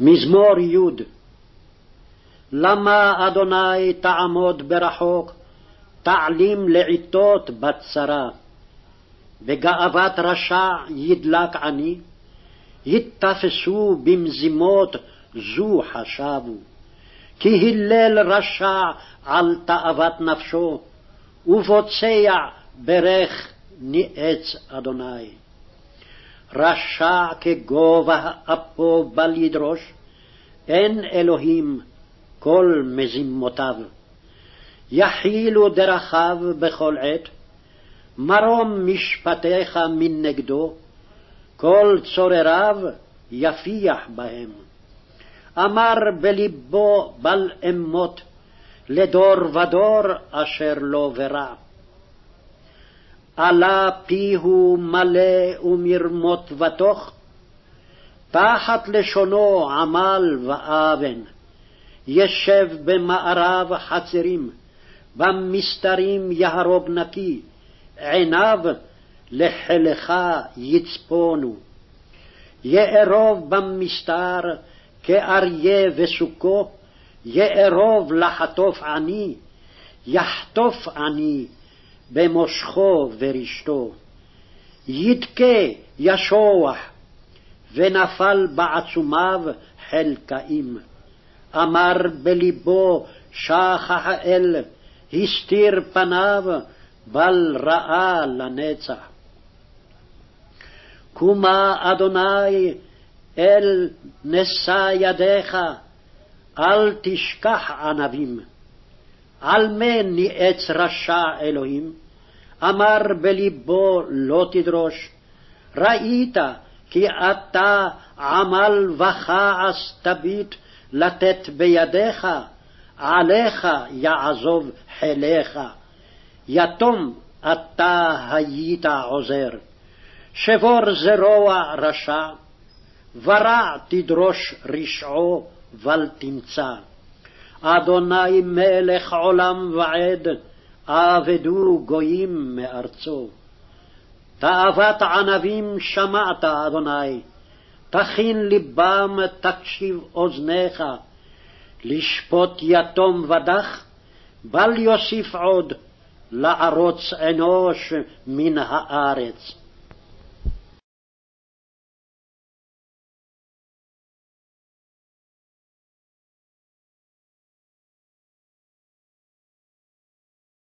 מזמור י. למה אדוני תעמוד ברחוק, תעלים לעתות בצרה? בגאוות רשע ידלק עני, יתפסו במזימות זו חשבו. כי הלל רשע על תאוות נפשו, ובוצע ברך ניאץ אדוני. רשע כגובה אפו בל ידרוש, אין אלוהים כל מזימותיו. יחילו דרכיו בכל עת, מרום משפטיך מנגדו, כל צורריו יפיח בהם. אמר בלבו בל אמות, לדור ודור אשר לא ורע. עלה פיהו מלא ומרמות ותוך, תחת לשונו עמל ואבן. ישב במערב חצרים, במסתרים יהרוג נקי, עיניו לחלכה יצפונו. יערוב במסתר כאריה וסוכו, יערוב לחטוף עני, יחטוף עני במושכו ורשתו. ידכה ישוח, ונפל בעצומיו חלקאים. אמר בלבו שכח האל, הסתיר פניו, בל ראה לנצח. קומה אדוני אל נשא ידיך, אל תשכח ענבים. על מה ניאץ רשע אלוהים? אמר בלבו לא תדרוש. ראית כי אתה עמל וכעס תביט, לתת בידיך, עליך יעזוב חיליך. יתום אתה היית עוזר. שבור זרוע רשע, ורע תדרוש רשעו בל תמצא. אדוני מלך עולם ועד, אבדו גויים מארצו. תאוות ענבים שמעת אדוני, תכין ליבם תקשיב אוזניך. לשפוט יתום ודח, בל יוסיף עוד, לערוץ אנוש מן הארץ.